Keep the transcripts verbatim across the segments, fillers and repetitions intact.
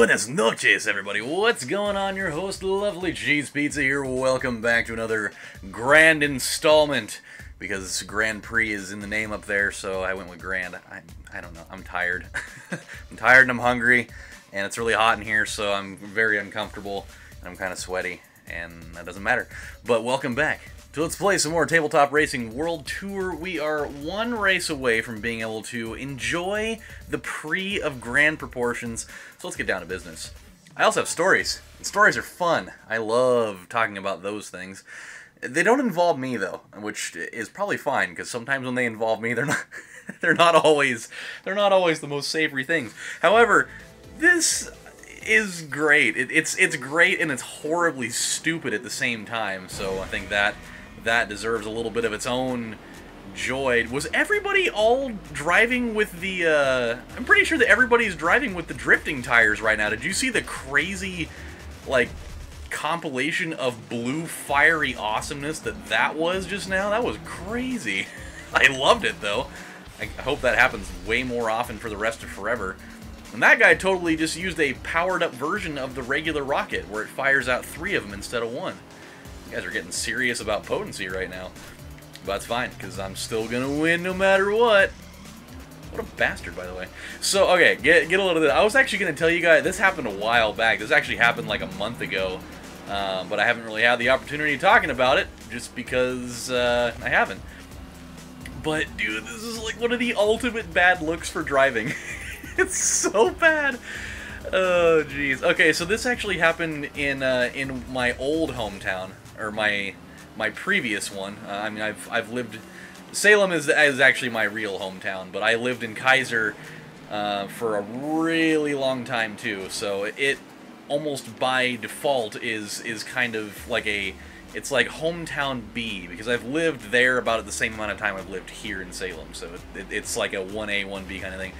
Buenas noches, everybody. What's going on? Your host, Lovely Cheese Pizza here. Welcome back to another grand installment, because Grand Prix is in the name up there, so I went with grand. I, I don't know. I'm tired. I'm tired and I'm hungry, and it's really hot in here, so I'm very uncomfortable, and I'm kind of sweaty, and that doesn't matter. But welcome back. So let's play some more Tabletop Racing World Tour. We are one race away from being able to enjoy the pre of grand proportions. So let's get down to business. I also have stories, and stories are fun. I love talking about those things. They don't involve me though, which is probably fine, because sometimes when they involve me, they're not they're not always they're not always the most savory things. However, this is great. It, it's it's great and it's horribly stupid at the same time. So I think that. That deserves a little bit of its own joy. Was everybody all driving with the, uh... I'm pretty sure that everybody's driving with the drifting tires right now. Did you see the crazy, like, compilation of blue fiery awesomeness that that was just now? That was crazy. I loved it, though. I hope that happens way more often for the rest of forever. And that guy totally just used a powered-up version of the regular rocket, where it fires out three of them instead of one. You guys are getting serious about potency right now. But it's fine, because I'm still going to win no matter what. What a bastard, by the way. So, okay, get, get a little of this. I was actually going to tell you guys, this happened a while back. This actually happened like a month ago. Uh, but I haven't really had the opportunity talking about it, just because uh, I haven't. But, dude, this is like one of the ultimate bad looks for driving. It's so bad. Oh, jeez. Okay, so this actually happened in uh, in my old hometown. Or my my previous one. Uh, I mean, I've I've lived. Salem is is actually my real hometown, but I lived in Kaiser uh, for a really long time too. So it almost by default is is kind of like a it's like hometown B, because I've lived there about at the same amount of time I've lived here in Salem. So it, it, it's like a one A one B kind of thing.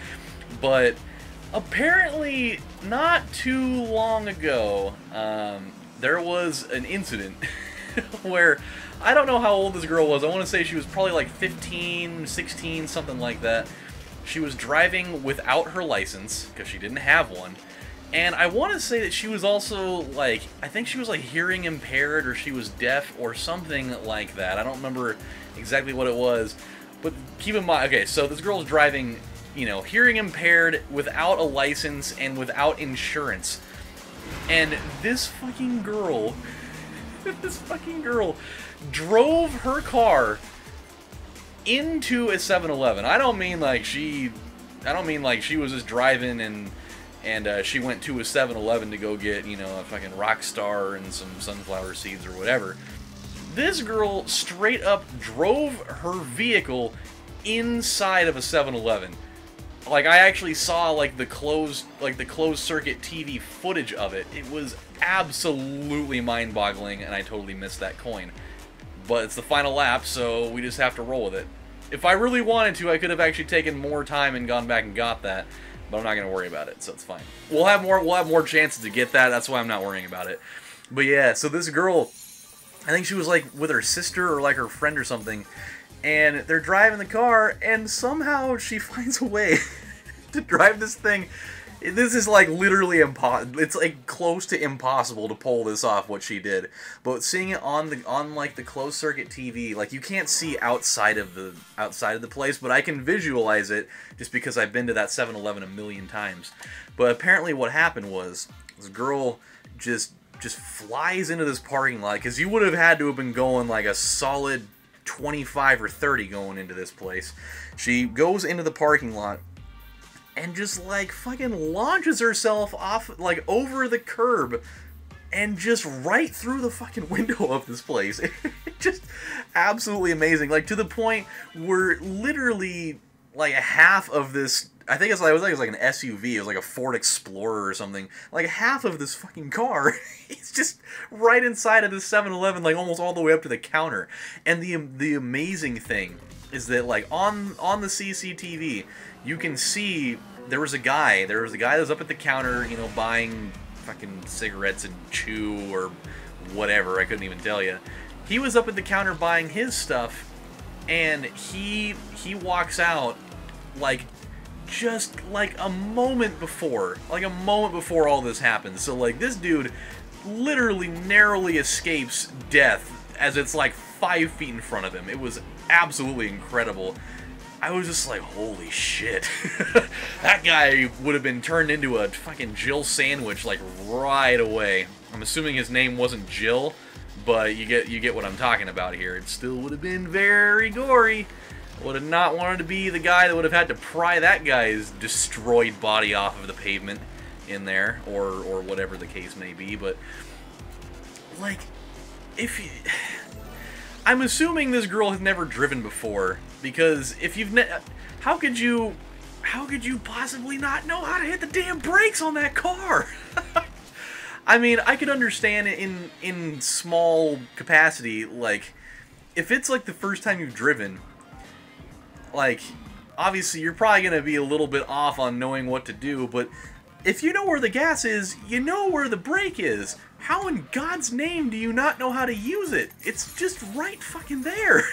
But apparently, not too long ago, um, there was an incident. Where, I don't know how old this girl was, I want to say she was probably like fifteen, sixteen, something like that. She was driving without her license, because she didn't have one, and I want to say that she was also like, I think she was like hearing impaired, or she was deaf, or something like that. I don't remember exactly what it was, but keep in mind, okay, so this girl's driving, you know, hearing impaired, without a license, and without insurance. And this fucking girl... This fucking girl drove her car into a seven eleven. I don't mean like she, I don't mean like she was just driving and and uh, she went to a seven eleven to go get, you know, a fucking rock star and some sunflower seeds or whatever. This girl straight up drove her vehicle inside of a seven eleven. Like, I actually saw like the closed like the closed circuit T V footage of it. It was absolutely mind-boggling, and I totally missed that coin. But it's the final lap, so we just have to roll with it. If I really wanted to, I could have actually taken more time and gone back and got that, but I'm not going to worry about it, so it's fine. We'll have more we'll have more chances to get that. That's why I'm not worrying about it. But yeah, so this girl, I think she was like with her sister or like her friend or something. And they're driving the car, and somehow she finds a way to drive this thing. This is like literally impossible. It's like close to impossible to pull this off, what she did. But seeing it on the on like the closed circuit T V, like you can't see outside of the outside of the place, but I can visualize it just because I've been to that seven eleven a million times. But apparently, what happened was this girl just just flies into this parking lot, because you would have had to have been going like a solid twenty-five or thirty going into this place. She goes into the parking lot and just like fucking launches herself off, like over the curb, and just right through the fucking window of this place. Just absolutely amazing. Like, to the point where literally like half of this, I think it's like, it was like, it was like an S U V, it was like a Ford Explorer or something. Like half of this fucking car is just right inside of this seven eleven, like almost all the way up to the counter. And the the amazing thing is that like on on the C C T V, you can see there was a guy, there was a guy that was up at the counter, you know, buying fucking cigarettes and chew or whatever, I couldn't even tell you. He was up at the counter buying his stuff, and he he walks out like just like a moment before, like a moment before all this happens. So like this dude literally narrowly escapes death as it's like five feet in front of him. It was absolutely incredible. I was just like, holy shit. That guy would have been turned into a fucking Jill sandwich like right away. I'm assuming his name wasn't Jill, but you get you get what I'm talking about here. It still would have been very gory. I would have not wanted to be the guy that would have had to pry that guy's destroyed body off of the pavement in there, or or whatever the case may be. But like, if you... I'm assuming this girl has never driven before, because if you've ne how could you how could you possibly not know how to hit the damn brakes on that car? I mean, I could understand in in small capacity, like if it's like the first time you've driven, like obviously you're probably going to be a little bit off on knowing what to do, but if you know where the gas is, you know where the brake is. How in God's name do you not know how to use it? It's just right fucking there.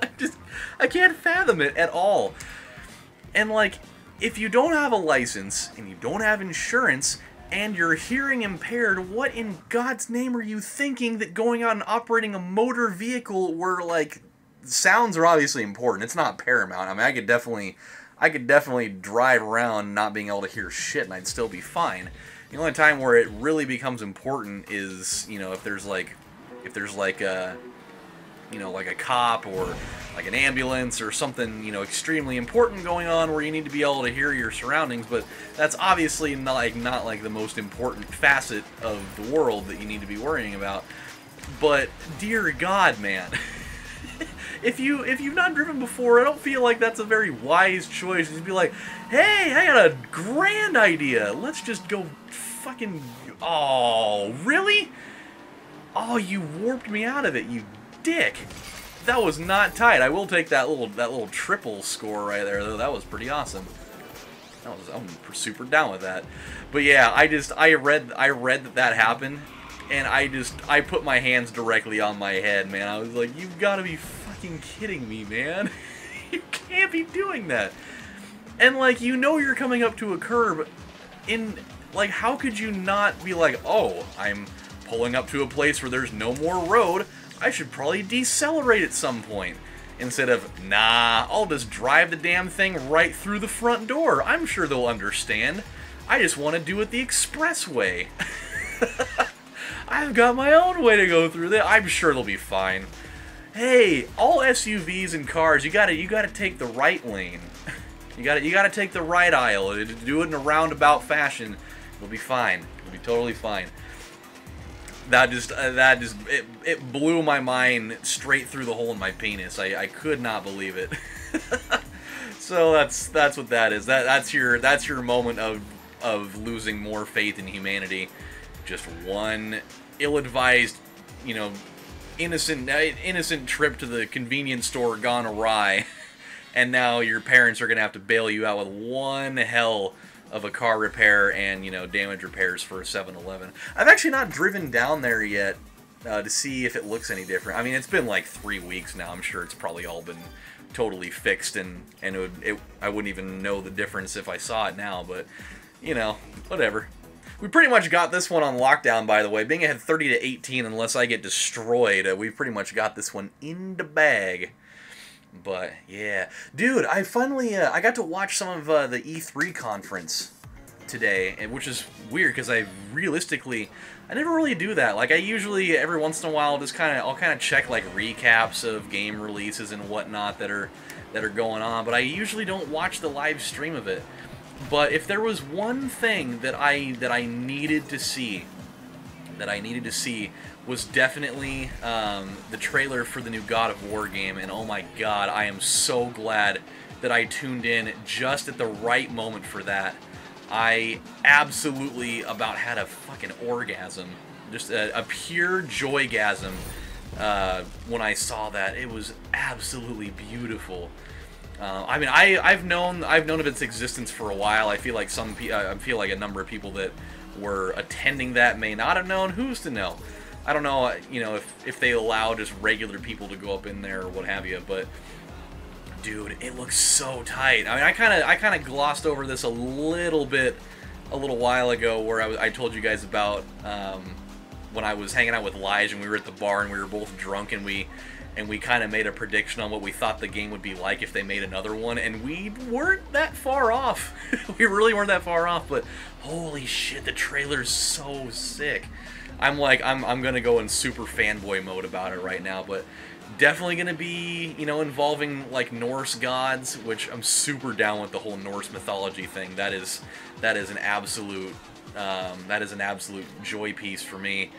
I just, I can't fathom it at all. And like, if you don't have a license, and you don't have insurance, and you're hearing impaired, what in God's name are you thinking that going out and operating a motor vehicle where, like, sounds are obviously important. It's not paramount. I mean, I could definitely... I could definitely drive around not being able to hear shit and I'd still be fine. The only time where it really becomes important is, you know, if there's like, if there's like a, you know, like a cop or like an ambulance or something, you know, extremely important going on where you need to be able to hear your surroundings. But that's obviously not like, not like the most important facet of the world that you need to be worrying about. But dear God, man. If, you, if you've not driven before, I don't feel like that's a very wise choice. You'd be like, hey, I got a grand idea. Let's just go fucking... Oh, really? Oh, you warped me out of it, you dick. That was not tight. I will take that little that little triple score right there, though. That was pretty awesome. That was, I'm super down with that. But yeah, I just... I read, I read that that happened, and I just... I put my hands directly on my head, man. I was like, you've got to be... kidding me, man. You can't be doing that. And like, you know, you're coming up to a curb in like, how could you not be like, oh, I'm pulling up to a place where there's no more road, I should probably decelerate at some point, instead of, nah, I'll just drive the damn thing right through the front door, I'm sure they'll understand, I just want to do it the expressway. I've got my own way to go through that, I'm sure they'll be fine. Hey, all S U Vs and cars, you gotta you gotta take the right lane. You gotta you gotta take the right aisle. Do it in a roundabout fashion. It'll be fine. It'll be totally fine. That just uh, that just it it blew my mind straight through the hole in my penis. I I could not believe it. So that's that's what that is. That that's your that's your moment of of losing more faith in humanity. Just one ill-advised, you know, innocent innocent trip to the convenience store gone awry, and now your parents are gonna have to bail you out with one hell of a car repair and, you know, damage repairs for a seven eleven. I've actually not driven down there yet uh, to see if it looks any different. I mean, it's been like three weeks now. I'm sure it's probably all been totally fixed, and and it would, it, I wouldn't even know the difference if I saw it now, but you know, whatever. We pretty much got this one on lockdown, by the way. Being ahead thirty to eighteen, unless I get destroyed, uh, we pretty much got this one in the bag. But yeah, dude, I finally uh, I got to watch some of uh, the E three conference today, and which is weird because I realistically I never really do that. Like I usually every once in a while just kind of I'll kind of check like recaps of game releases and whatnot that are that are going on, but I usually don't watch the live stream of it. But if there was one thing that I that I needed to see, that I needed to see, was definitely um, the trailer for the new God of War game. And oh my God, I am so glad that I tuned in just at the right moment for that. I absolutely about had a fucking orgasm, just a, a pure joygasm uh, when I saw that. It was absolutely beautiful. Uh, I mean, I, I've known I've known of its existence for a while. I feel like some pe I feel like a number of people that were attending that may not have known. Who's to know? I don't know. You know, if if they allow just regular people to go up in there or what have you. But dude, it looks so tight. I mean, I kind of I kind of glossed over this a little bit a little while ago, where I, I told you guys about um, when I was hanging out with Lige and we were at the bar and we were both drunk, and we and we kind of made a prediction on what we thought the game would be like if they made another one, and we weren't that far off. We really weren't that far off, but holy shit, the trailer's so sick. I'm like, I'm, I'm gonna go in super fanboy mode about it right now, but definitely gonna be, you know, involving like Norse gods, which I'm super down with the whole Norse mythology thing. That is, that is an absolute, um, that is an absolute joy piece for me.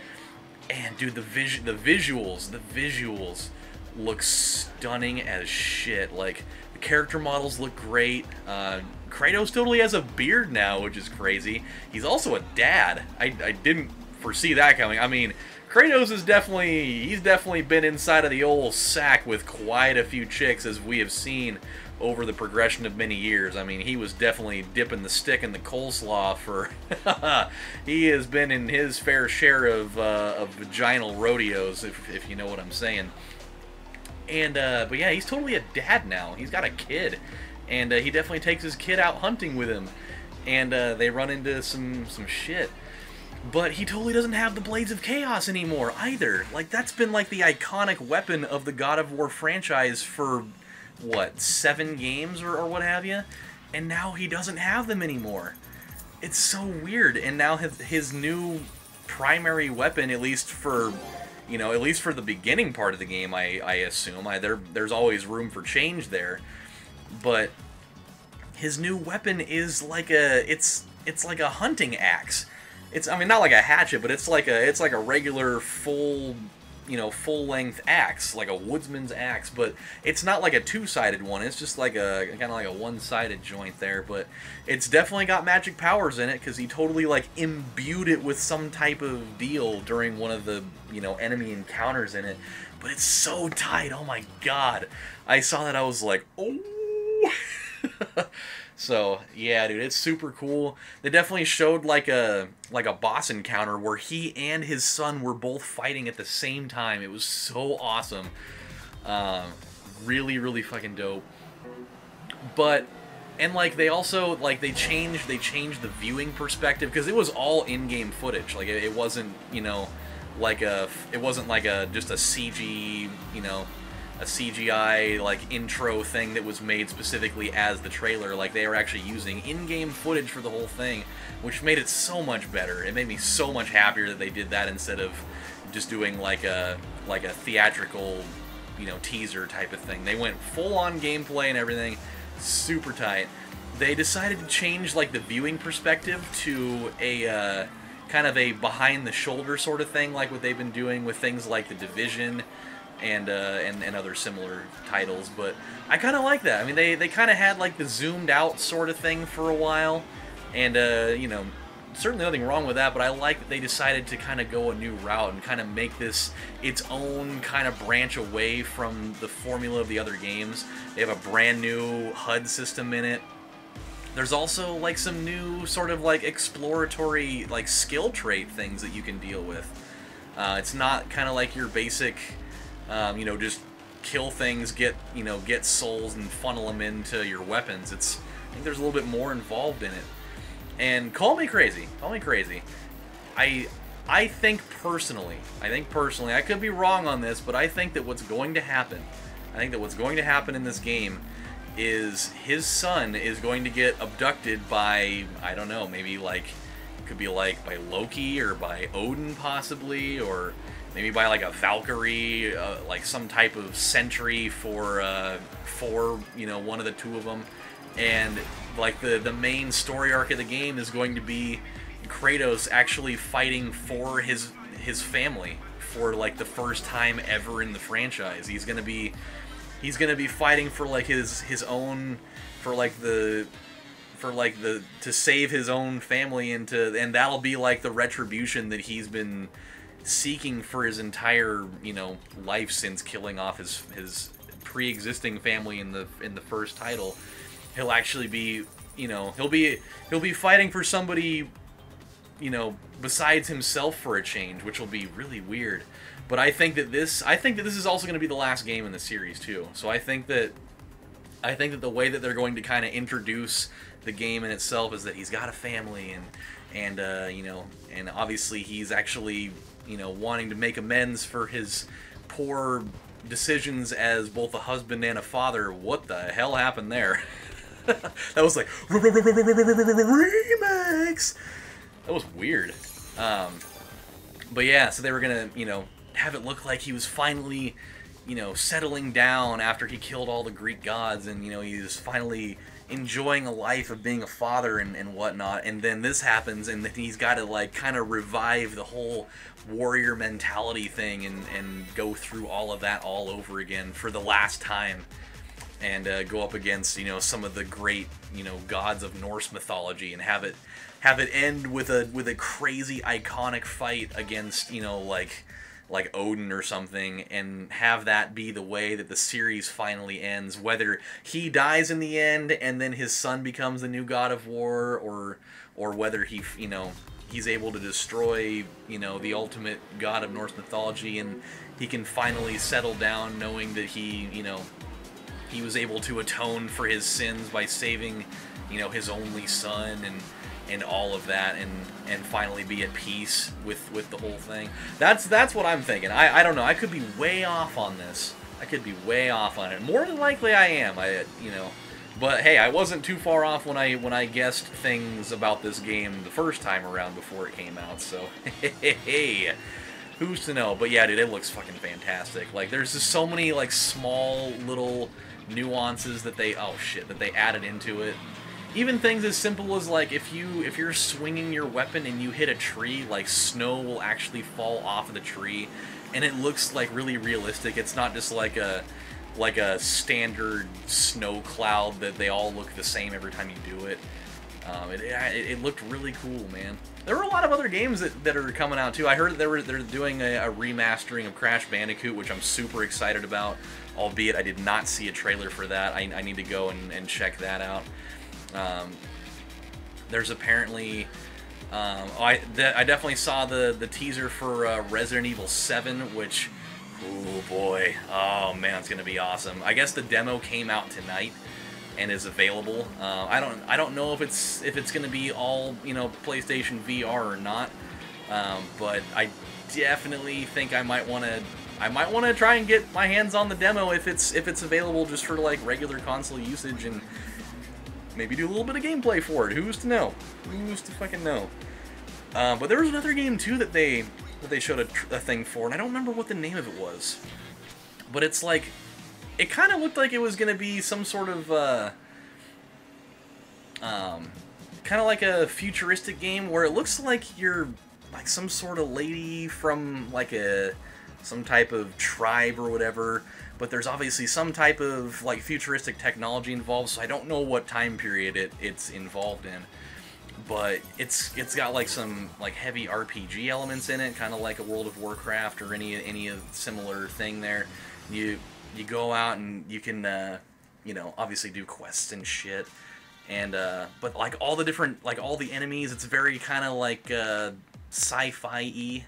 And dude, the vis the visuals, the visuals look stunning as shit. Like, the character models look great. Uh, Kratos totally has a beard now, which is crazy. He's also a dad. I, I didn't foresee that coming. I mean, Kratos is definitely, he's definitely been inside of the old sack with quite a few chicks, as we have seen over the progression of many years. I mean, he was definitely dipping the stick in the coleslaw for, he has been in his fair share of, uh, of vaginal rodeos, if, if you know what I'm saying. And, uh, but yeah, he's totally a dad now. He's got a kid, and uh, he definitely takes his kid out hunting with him, and uh, they run into some, some shit. But he totally doesn't have the Blades of Chaos anymore, either. Like, that's been, like, the iconic weapon of the God of War franchise for, what, seven games or, or what have you? And now he doesn't have them anymore. It's so weird. And now his, his new primary weapon, at least for, you know, at least for the beginning part of the game, I, I assume. I, there, there's always room for change there. But his new weapon is like a, it's, it's like a hunting axe. It's, I mean, not like a hatchet, but it's like a, it's like a regular full, you know, full-length axe, like a woodsman's axe, but it's not like a two-sided one. It's just like a, kind of like a one-sided joint there, but it's definitely got magic powers in it, because he totally, like, imbued it with some type of deal during one of the, you know, enemy encounters in it, but it's so tight, oh my god. I saw that, I was like, oh. So, yeah, dude, it's super cool. They definitely showed, like, a like a boss encounter where he and his son were both fighting at the same time. It was so awesome. Um, really, really fucking dope. But, and, like, they also, like, they changed, they changed the viewing perspective, because it was all in-game footage. Like, it, it wasn't, you know, like a, it wasn't like a, just a C G, you know, a C G I, like, intro thing that was made specifically as the trailer. Like, they were actually using in-game footage for the whole thing, which made it so much better. It made me so much happier that they did that instead of just doing, like, a like a theatrical, you know, teaser type of thing. They went full-on gameplay and everything, super tight. They decided to change, like, the viewing perspective to a, uh, kind of a behind-the-shoulder sort of thing, like what they've been doing with things like The Division, and uh, and and other similar titles, but I kind of like that. I mean, they they kind of had like the zoomed out sort of thing for a while, and uh, you know, certainly nothing wrong with that. But I like that they decided to kind of go a new route and kind of make this its own kind of branch away from the formula of the other games. They have a brand new H U D system in it. There's also like some new sort of like exploratory like skill trait things that you can deal with. Uh, it's not kind of like your basic, Um, you know, just kill things, get, you know, get souls and funnel them into your weapons. It's, I think there's a little bit more involved in it. And call me crazy, call me crazy. I, I think personally, I think personally, I could be wrong on this, but I think that what's going to happen, I think that what's going to happen in this game is his son is going to get abducted by, I don't know, maybe like, it could be like by Loki or by Odin possibly, or maybe by like a Valkyrie, uh, like some type of sentry for uh, for you know, one of the two of them, and like the the main story arc of the game is going to be Kratos actually fighting for his his family for like the first time ever in the franchise. He's gonna be he's gonna be fighting for like his his own for like the. For like the to save his own family, and to and that'll be like the retribution that he's been seeking for his entire, you know, life since killing off his his pre-existing family in the in the first title. He'll actually be, you know, he'll be he'll be fighting for somebody, you know, besides himself for a change, which will be really weird. But I think that this I think that this is also going to be the last game in the series too. So I think that I think that the way that they're going to kind of introduce the game in itself is that he's got a family, and and uh, you know, and obviously he's actually, you know, wanting to make amends for his poor decisions as both a husband and a father. What the hell happened there? That was like remix. That was weird. Um, but yeah, so they were gonna, you know, have it look like he was finally, you know, settling down after he killed all the Greek gods, and, you know, he's finally enjoying a life of being a father and, and whatnot, and then this happens, and then he's got to, like, kind of revive the whole warrior mentality thing and, and go through all of that all over again for the last time, and uh, go up against, you know, some of the great, you know, gods of Norse mythology, and have it have it end with a with a crazy iconic fight against, you know, like like Odin or something, and have that be the way that the series finally ends, whether he dies in the end and then his son becomes the new God of War, or or whether he, you know, he's able to destroy, you know, the ultimate god of Norse mythology, and he can finally settle down knowing that he, you know, he was able to atone for his sins by saving, you know, his only son, and and all of that, and and finally be at peace with with the whole thing. That's that's what I'm thinking. I, I don't know. I could be way off on this. I could be way off on it. More than likely I am. I you know, but hey, I wasn't too far off when I when I guessed things about this game the first time around before it came out. So hey, who's to know? But yeah, dude, it looks fucking fantastic. Like, there's just so many, like, small little nuances that they oh shit that they added into it. Even things as simple as, like, if you if you're swinging your weapon and you hit a tree, like, snow will actually fall off of the tree, and it looks, like, really realistic. It's not just like a like a standard snow cloud that they all look the same every time you do it. Um, it, it it looked really cool, man. There were a lot of other games that that are coming out too. I heard they were they're doing a, a remastering of Crash Bandicoot, which I'm super excited about. Albeit I did not see a trailer for that. I I need to go and and check that out. Um, there's apparently, um, oh, I, th I definitely saw the, the teaser for uh, Resident Evil seven, which, oh boy, oh man, it's going to be awesome. I guess the demo came out tonight and is available. Uh, I don't, I don't know if it's, if it's going to be all, you know, PlayStation V R or not, um, but I definitely think I might want to, I might want to try and get my hands on the demo if it's, if it's available just for, like, regular console usage, and maybe do a little bit of gameplay for it. Who's to know? Who's to fucking know? Uh, but there was another game too that they that they showed a, tr a thing for, and I don't remember what the name of it was. But it's like, it kind of looked like it was gonna be some sort of, uh, um, kind of like a futuristic game where it looks like you're like some sort of lady from like a some type of tribe or whatever. But there's obviously some type of, like, futuristic technology involved, so I don't know what time period it, it's involved in. But it's it's got, like, some, like, heavy R P G elements in it, kind of like a World of Warcraft or any any of similar thing there. You you go out and you can, uh, you know, obviously do quests and shit. And uh, but like all the different like all the enemies, it's very kind of like uh, sci-fi-y.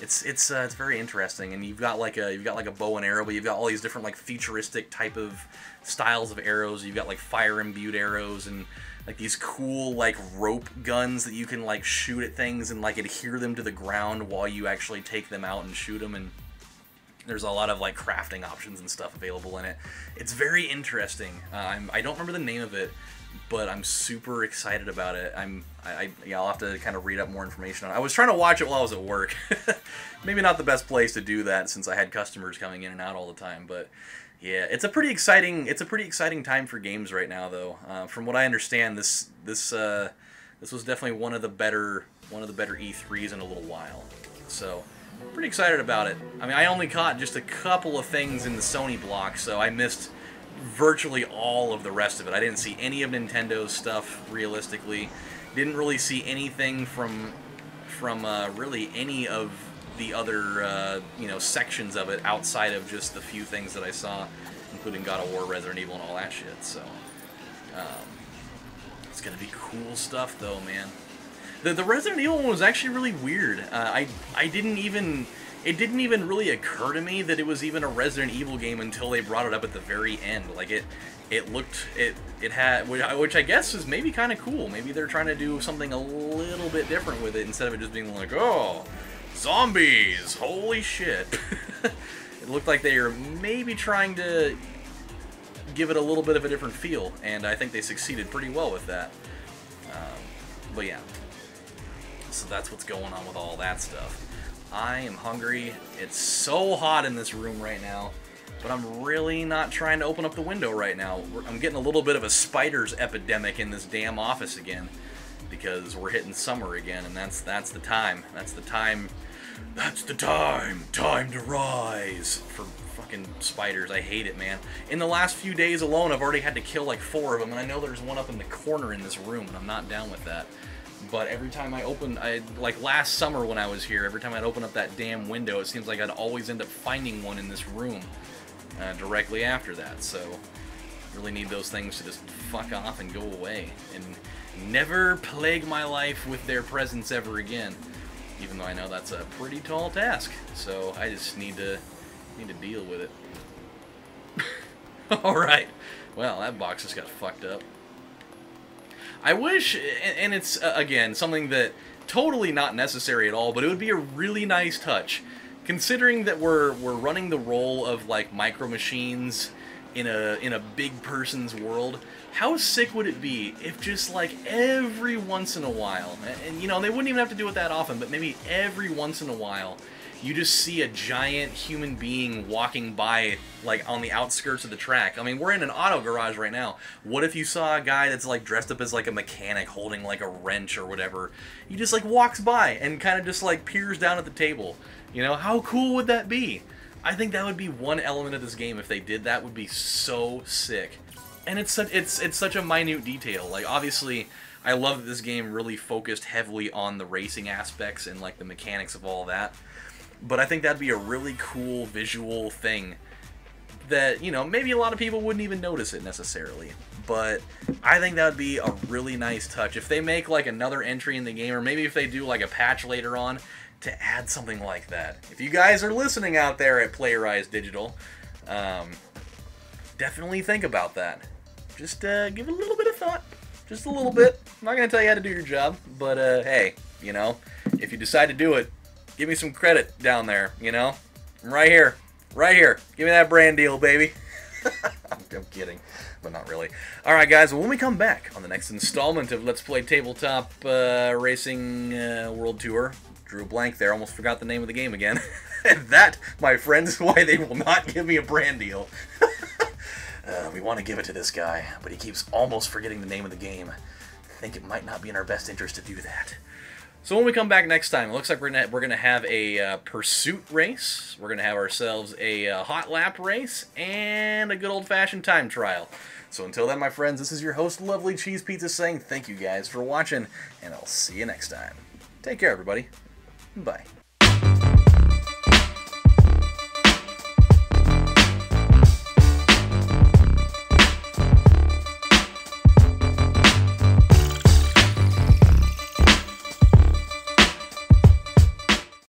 It's it's uh, it's very interesting, and you've got like a you've got like a bow and arrow, but you've got all these different like futuristic type of styles of arrows. You've got like fire imbued arrows, and like these cool like rope guns that you can like shoot at things and like adhere them to the ground while you actually take them out and shoot them. And there's a lot of like crafting options and stuff available in it. It's very interesting. Uh, I'm I don't remember the name of it, but I'm super excited about it. I'm, I, I yeah, I'll have to kind of read up more information on it. I was trying to watch it while I was at work. Maybe not the best place to do that since I had customers coming in and out all the time. But yeah, it's a pretty exciting, it's a pretty exciting time for games right now, though. Uh, from what I understand, this this uh, this was definitely one of the better one of the better E threes in a little while. So I'm pretty excited about it. I mean, I only caught just a couple of things in the Sony block, so I missed virtually all of the rest of it. I didn't see any of Nintendo's stuff, realistically. Didn't really see anything from from uh, really any of the other uh, you know, sections of it outside of just the few things that I saw, including God of War, Resident Evil, and all that shit. So um, it's gonna be cool stuff, though, man. The the Resident Evil one was actually really weird. Uh, I I didn't even It didn't even really occur to me that it was even a Resident Evil game until they brought it up at the very end. Like, it it looked, it it had, which I guess is maybe kind of cool. Maybe they're trying to do something a little bit different with it instead of it just being like, oh, zombies, holy shit. It looked like they were maybe trying to give it a little bit of a different feel, and I think they succeeded pretty well with that. Um, but yeah, so that's what's going on with all that stuff. I am hungry. It's so hot in this room right now, but I'm really not trying to open up the window right now. We're, I'm getting a little bit of a spiders epidemic in this damn office again, because we're hitting summer again, and that's that's the time. That's the time. That's the time. Time to rise for fucking spiders. I hate it, man. In the last few days alone, I've already had to kill like four of them, and I know there's one up in the corner in this room, and I'm not down with that. But every time I open, I, like last summer when I was here, every time I'd open up that damn window, it seems like I'd always end up finding one in this room uh, directly after that. So, really need those things to just fuck off and go away. And never plague my life with their presence ever again. Even though I know that's a pretty tall task. So, I just need to, need to deal with it. Alright. Well, that box just got fucked up. I wish, and it's, uh, again, something that totally not necessary at all, but it would be a really nice touch. Considering that we're we're running the role of, like, micro machines in a, in a big person's world, how sick would it be if just, like, every once in a while, and, and you know, they wouldn't even have to do it that often, but maybe every once in a while, you just see a giant human being walking by, like, on the outskirts of the track. I mean, we're in an auto garage right now. What if you saw a guy that's, like, dressed up as, like, a mechanic holding, like, a wrench or whatever? He just, like, walks by and kind of just, like, peers down at the table. You know, how cool would that be? I think that would be one element of this game. If they did that, would be so sick. And it's such, it's, it's such a minute detail. Like, obviously, I love that this game really focused heavily on the racing aspects and, like, the mechanics of all that. But I think that'd be a really cool visual thing that, you know, maybe a lot of people wouldn't even notice it necessarily. But I think that'd be a really nice touch. If they make, like, another entry in the game, or maybe if they do, like, a patch later on to add something like that. If you guys are listening out there at PlayRise Digital, um, definitely think about that. Just uh, give it a little bit of thought. Just a little bit. I'm not going to tell you how to do your job. But, uh, hey, you know, if you decide to do it, give me some credit down there, you know? I'm right here. Right here. Give me that brand deal, baby. I'm kidding, but not really. All right, guys, when we come back on the next installment of Let's Play Tabletop uh, Racing uh, World Tour, drew a blank there, almost forgot the name of the game again. And that, my friends, is why they will not give me a brand deal. uh, we want to give it to this guy, but he keeps almost forgetting the name of the game. I think it might not be in our best interest to do that. So when we come back next time, it looks like we're gonna we're gonna have a uh, pursuit race. We're gonna have ourselves a uh, hot lap race and a good old-fashioned time trial. So until then, my friends, this is your host, Lovely Cheese Pizza, saying thank you guys for watching, and I'll see you next time. Take care, everybody. Bye.